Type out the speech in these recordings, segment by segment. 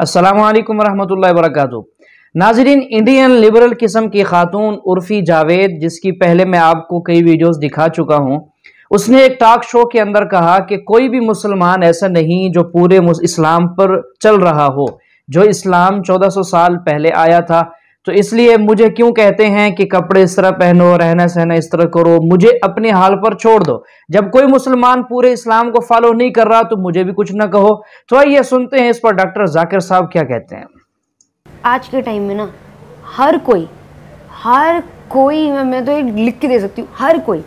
अस्सलामु अलैकुम वरहमतुल्लाहि वबरकातुहू। नाजरीन, इंडियन लिबरल किस्म की खातून उर्फी जावेद, जिसकी पहले मैं आपको कई वीडियोस दिखा चुका हूँ, उसने एक टॉक शो के अंदर कहा कि कोई भी मुसलमान ऐसा नहीं जो पूरे इस्लाम पर चल रहा हो, जो इस्लाम 1400 साल पहले आया था। तो इसलिए मुझे क्यों कहते हैं कि कपड़े इस तरह पहनो, रहना सहना इस तरह करो, मुझे अपने हाल पर छोड़ दो। जब कोई मुसलमान पूरे इस्लाम को फॉलो नहीं कर रहा तो मुझे भी कुछ ना कहो। तो आइए सुनते हैं इस पर डॉक्टर जाकिर साहब क्या कहते हैं। आज के टाइम में ना हर कोई मैं तो लिख के दे सकती हूँ, हर कोई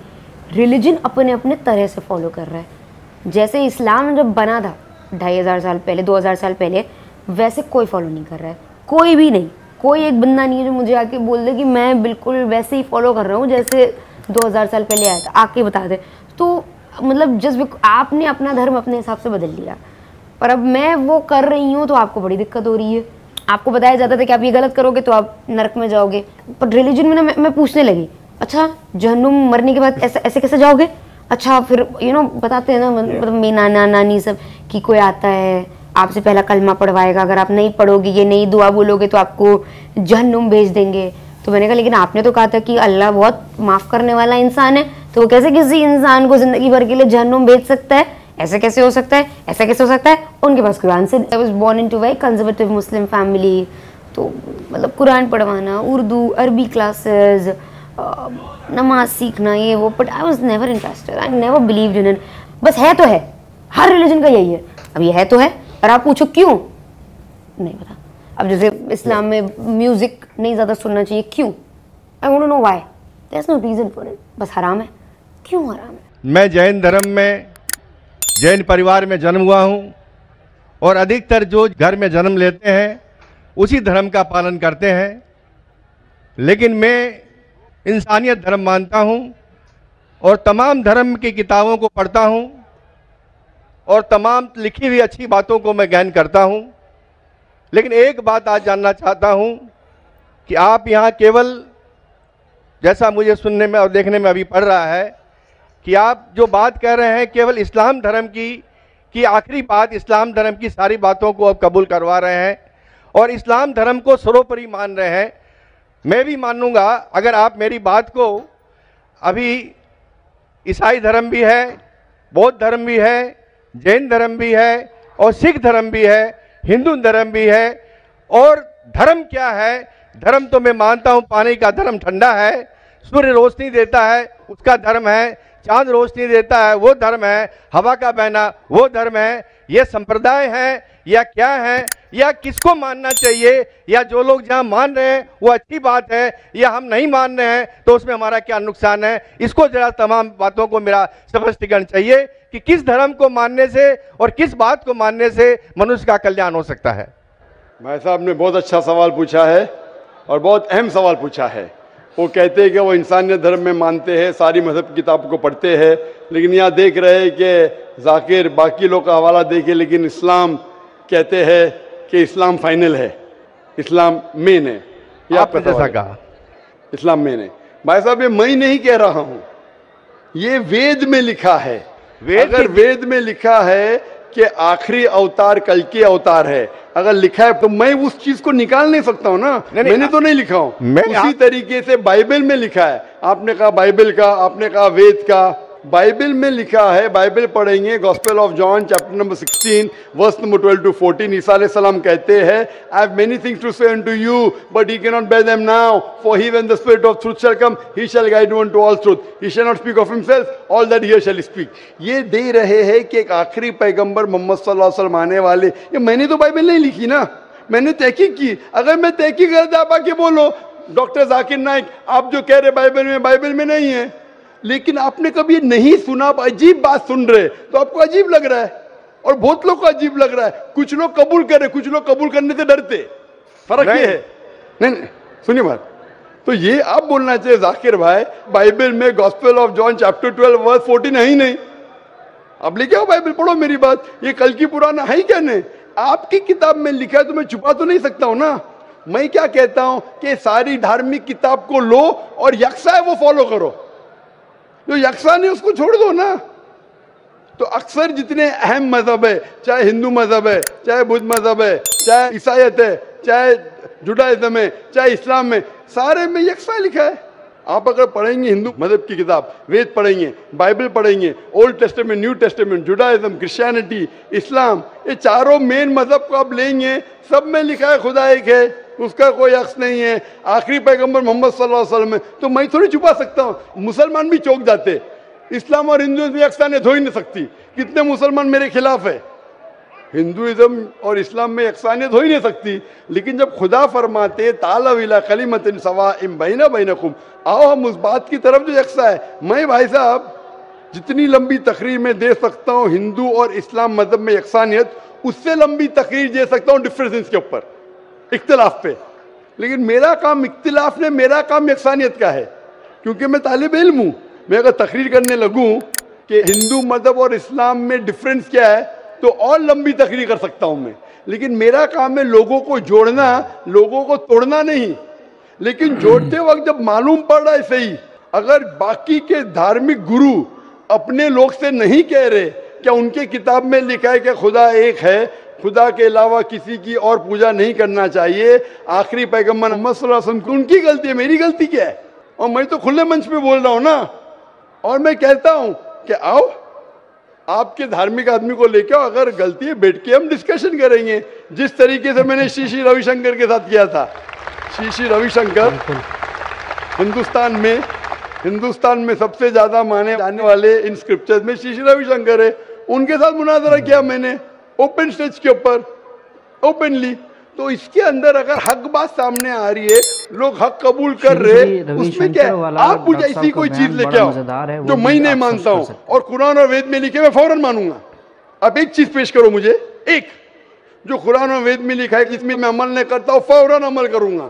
रिलीजन अपने अपने तरह से फॉलो कर रहा है। जैसे इस्लाम जब बना था 2500 साल पहले, 2000 साल पहले, वैसे कोई फॉलो नहीं कर रहा है, कोई भी नहीं। कोई एक बंदा नहीं है जो मुझे आके बोल दे कि मैं बिल्कुल वैसे ही फॉलो कर रहा हूँ जैसे 2000 साल पहले आया था, आके बता दे। तो मतलब जस्ट आपने अपना धर्म अपने हिसाब से बदल लिया, पर अब मैं वो कर रही हूँ तो आपको बड़ी दिक्कत हो रही है। आपको बताया जाता था कि आप ये गलत करोगे तो आप नरक में जाओगे। पर रिलीजन में ना मैं पूछने लगी, अच्छा जहन्नुम मरने के बाद ऐसे कैसे जाओगे? अच्छा फिर बताते हैं ना, मतलब मेरी नाना नानी सब कि कोई आता है आपसे पहला कलमा पढ़वाएगा, अगर आप नहीं पढ़ोगे, ये नहीं दुआ बोलोगे तो आपको जहन्नुम भेज देंगे। तो मैंने कहा लेकिन आपने तो कहा था कि अल्लाह बहुत माफ़ करने वाला इंसान है, तो वो कैसे किसी इंसान को ज़िंदगी भर के लिए जहन्नुम भेज सकता है? ऐसे कैसे हो सकता है? ऐसा कैसे हो सकता है? उनके पास कुरान से। I was born into very conservative Muslim family, तो मतलब कुरान पढ़वाना, उर्दू, अरबी क्लासेज, नमाज सीखना, ये वो। But I was never interested, I never believed in it. बस है तो है, हर रिलीजन का यही है। अब ये है तो है, और आप पूछो क्यों, नहीं पता। अब जैसे इस्लाम में म्यूजिक नहीं ज़्यादा सुनना चाहिए, क्यों? I want to know why, there is no reason for it. बस हराम है, क्यों हराम है? मैं जैन धर्म में, जैन परिवार में जन्म हुआ हूँ, और अधिकतर जो घर में जन्म लेते हैं उसी धर्म का पालन करते हैं। लेकिन मैं इंसानियत धर्म मानता हूँ और तमाम धर्म की किताबों को पढ़ता हूँ और तमाम लिखी हुई अच्छी बातों को मैं ज्ञान करता हूं। लेकिन एक बात आज जानना चाहता हूं कि आप यहां केवल, जैसा मुझे सुनने में और देखने में अभी पड़ रहा है, कि आप जो बात कह रहे हैं केवल इस्लाम धर्म की आखिरी बात, इस्लाम धर्म की सारी बातों को आप कबूल करवा रहे हैं और इस्लाम धर्म को सर्वोपरि मान रहे हैं। मैं भी मानूंगा अगर आप मेरी बात को, अभी ईसाई धर्म भी है, बौद्ध धर्म भी है, जैन धर्म भी है और सिख धर्म भी है, हिंदू धर्म भी है। और धर्म क्या है? धर्म तो मैं मानता हूँ पानी का धर्म ठंडा है, सूर्य रोशनी देता है उसका धर्म है, चांद रोशनी देता है वो धर्म है, हवा का बहना वो धर्म है। ये संप्रदाय है या क्या है, या किसको मानना चाहिए, या जो लोग जहाँ मान रहे हैं वो अच्छी बात है, या हम नहीं मान रहे हैं तो उसमें हमारा क्या नुकसान है? इसको जरा तमाम बातों को मेरा स्पष्टीकरण चाहिए कि किस धर्म को मानने से और किस बात को मानने से मनुष्य का कल्याण हो सकता है। भाई साहब ने बहुत अच्छा सवाल पूछा है और बहुत अहम सवाल पूछा है। वो कहते हैं कि वो इंसानियत धर्म में मानते हैं, सारी मजहब किताब को पढ़ते हैं, लेकिन यहाँ देख रहे हैं कि जाकिर बाकी लोग का हवाला देखे, लेकिन इस्लाम कहते हैं कि इस्लाम फाइनल है, इस्लाम मेन है। या आपने जैसा कहा इस्लाम मेन है, भाई साहब ये मैं नहीं कह रहा हूँ, ये वेद में लिखा है। अगर वेद में लिखा है कि आखिरी अवतार कल्कि अवतार है, अगर लिखा है तो मैं उस चीज को निकाल नहीं सकता हूँ ना। मैंने तो नहीं लिखा हूँ, उसी तरीके से बाइबल में लिखा है। आपने कहा बाइबल का, आपने कहा वेद का, बाइबल में लिखा है। बाइबल पढ़ेंगे, gospel of John chapter number 16 verse number 12 to 14, ईसा अलैहिस्सलाम कहते हैं, I have many things to say unto you but he can not bear them now, for he when the spirit of truth shall come he shall guide you into all truth, he shall not speak of himself all that he shall speak. ये दे रहे हैं कि एक आखिरी पैगंबर मोहम्मद सल्लल्लाहु अलैहि वसल्लम आने वाले। ये मैंने तो बाइबल नहीं लिखी ना, मैंने तहकीक की। अगर मैं तहकीक करता, आप आके बोलो डॉक्टर जाकिर नाइक आप जो कह रहे बाइबल में नहीं है, लेकिन आपने कभी नहीं सुना, आप अजीब बात सुन रहे तो आपको अजीब लग रहा है और बहुत लोग को अजीब लग रहा है। कुछ लोग कबूल कर रहे, कुछ लोग कबूल करने से डरते, फर्क ये है। नहीं सुनिए बात, तो ये आप बोलना चाहिए जाकिर भाई, बाइबल में gospel of John chapter 12 verse 14 है ही नहीं। अब लेके आओ बाइबल, पढ़ो मेरी बात, ये कल्कि पुराना है ही क्या? नहीं, आपकी किताब में लिखा है तो मैं छुपा तो नहीं सकता हूँ ना। मैं क्या कहता हूँ कि सारी धार्मिक किताब को लो और यकसा है वो फॉलो करो, जो यकसा नहीं उसको छोड़ दो ना। तो अक्सर जितने अहम मजहब है, चाहे हिंदू मजहब है, चाहे बुद्ध मजहब है, चाहे ईसाइत है, चाहे जुडाइज्म है, चाहे इस्लाम में, सारे में यकसा लिखा है। आप अगर पढ़ेंगे हिंदू मजहब की किताब, वेद पढ़ेंगे, बाइबल पढ़ेंगे, Old Testament, New Testament, Judaism, Christianity, Islam, ये चारों मेन मजहब को आप लेंगे, सब में लिखा है खुदा एक है, उसका कोई अक्स नहीं है। आखिरी पैगम्बर मोहम्मद सल्लल्लाहु अलैहि वसल्लम है, तो मैं थोड़ी छुपा सकता हूँ। मुसलमान भी चौंक जाते, इस्लाम और हिंदुइज्म की यकसानियत धो ही नहीं सकती। कितने मुसलमान मेरे खिलाफ है, हिंदुइज्म और इस्लाम में यकसानियत हो ही नहीं सकती। लेकिन जब खुदा फरमाते ताला विला कलिमतिन सवाइम बैना बैनकुम, आओ हम उस बात की तरफ जो यकसा है। मैं भाई साहब जितनी लंबी तकरीर में दे सकता हूँ हिंदू और इस्लाम मजहब में यकसानियत, उससे लंबी तकरीर दे सकता हूँ डिफ्रेंस के ऊपर, इख्तिलाफ पे। लेकिन मेरा काम इख्तिलाफ ने, मेरा काम यकसानियत का है, क्योंकि मैं तालिब इल्म हूँ। मैं अगर तकरीर करने लगूँ कि हिंदू मजहब और इस्लाम में डिफरेंस क्या है, तो और लंबी तकरीर कर सकता हूँ मैं। लेकिन मेरा काम है लोगों को जोड़ना, लोगों को तोड़ना नहीं। लेकिन जोड़ते वक्त जब मालूम पड़ रहा है सही, अगर बाकी के धार्मिक गुरु अपने लोग से नहीं कह रहे, क्या उनके किताब में लिखा है कि खुदा एक है, खुदा के अलावा किसी की और पूजा नहीं करना चाहिए, आखिरी पैगम्बर मोहम्मद सल्लल्लाहु अलैहि वसल्लम, उनकी गलती है, मेरी गलती क्या है? और मैं तो खुले मंच पे बोल रहा हूँ ना, और मैं कहता हूँ कि आओ आपके धार्मिक आदमी को लेके आओ, अगर गलती है बैठ के हम डिस्कशन करेंगे। जिस तरीके से मैंने श्री श्री रविशंकर के साथ किया था, श्री श्री रविशंकर हिंदुस्तान में सबसे ज़्यादा माने जाने वाले इन स्क्रिप्चर्स में श्री श्री रविशंकर है, उनके साथ मुनाजरा किया मैंने ओपन स्टेज के ऊपर, ओपनली। तो इसके अंदर अगर हक बात सामने आ रही है, लोग हक कबूल कर रहे, उसमें क्या आप मुझे ऐसी कोई चीज लेके आओ जो मैं नहीं मानता हूँ और कुरान और वेद में लिखे, मैं फौरन मानूंगा। अब एक चीज पेश करो मुझे, एक जो कुरान और वेद में लिखा है इसमें मैं अमल नहीं करता हूँ, फौरन अमल करूंगा।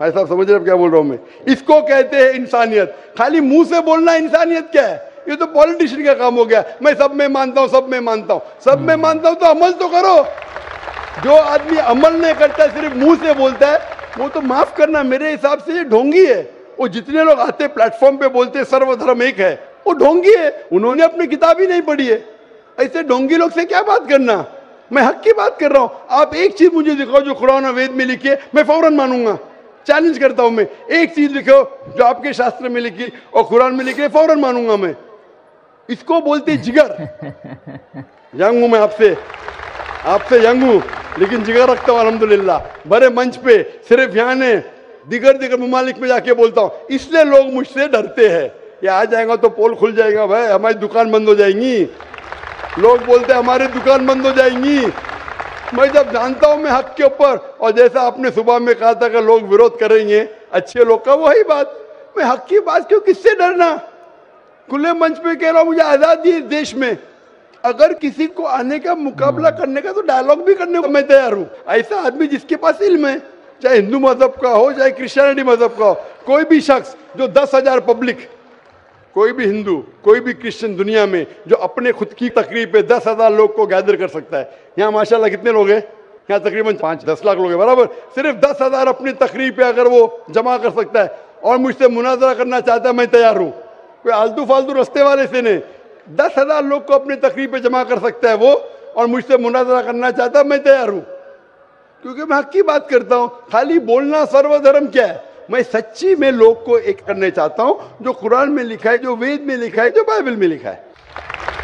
भाई साहब समझ रहे क्या बोल रहा हूँ मैं? इसको कहते हैं इंसानियत। खाली मुंह से बोलना इंसानियत क्या है, ये तो पॉलिटिशियन का काम हो गया। मैं सब में मानता हूँ, सब में मानता हूँ, सब में मानता हूँ, तो अमल तो करो। जो आदमी अमल नहीं करता, सिर्फ मुंह से बोलता है, वो तो माफ करना मेरे हिसाब से ये ढोंगी है। वो जितने लोग आते प्लेटफॉर्म पे बोलते सर्वधर्म एक है, वो ढोंगी है, उन्होंने अपनी किताब ही नहीं पढ़ी है। ऐसे ढोंगी लोग से क्या बात करना, मैं हक की बात कर रहा हूँ। आप एक चीज मुझे दिखाओ जो कुरान और वेद में लिखी है, मैं फौरन मानूंगा। चैलेंज करता हूँ मैं, एक चीज लिखो जो आपके शास्त्र में लिखी और कुरान में लिखी है, फौरन मानूंगा मैं। इसको बोलते जिगर। यंग हूं मैं आपसे यंग हूं, लेकिन जिगर रखता हूं अल्हम्दुलिल्लाह। बड़े मंच पे सिर्फ यहाँ ने दिगर ममालिक में जाके बोलता हूं, इसलिए लोग मुझसे डरते हैं। ये आ जाएगा तो पोल खुल जाएगा भाई, हमारी दुकान बंद हो जाएंगी। लोग बोलते हैं हमारी दुकान बंद हो जाएंगी। मैं जब जानता हूं मैं हक के ऊपर, और जैसा आपने सुबह में कहा था कि लोग विरोध करेंगे, अच्छे लोग का वही बात, मैं हक की बात क्यों, किससे डरना? खुले मंच पे कह रहा हूँ, मुझे आज़ादी इस देश में, अगर किसी को आने का, मुकाबला करने का, तो डायलॉग भी करने को मैं तैयार हूँ। ऐसा आदमी जिसके पास इल्म है, चाहे हिंदू मजहब का हो, चाहे क्रिश्चियनिटी मजहब का हो, कोई भी शख्स जो 10,000 पब्लिक, कोई भी हिंदू, कोई भी क्रिश्चियन दुनिया में जो अपने खुद की तकरीब पे 10,000 लोग को गैदर कर सकता है। यहाँ माशाल्लाह कितने लोग हैं, यहाँ तकरीबन 5-10 लाख लोग हैं, बराबर। सिर्फ 10,000 अपनी तकरीब पे अगर वो जमा कर सकता है और मुझसे मुनाजरा करना चाहता है, मैं तैयार हूँ। कोई आलतू फालतू रस्ते वाले से नहीं, 10,000 लोग को अपने तकरीब पे जमा कर सकता है वो, और मुझसे मुनाजरा करना चाहता है, मैं तैयार हूँ, क्योंकि मैं हक की बात करता हूँ। खाली बोलना सर्वधर्म क्या है, मैं सच्ची में लोग को एक करने चाहता हूँ, जो कुरान में लिखा है, जो वेद में लिखा है, जो बाइबल में लिखा है।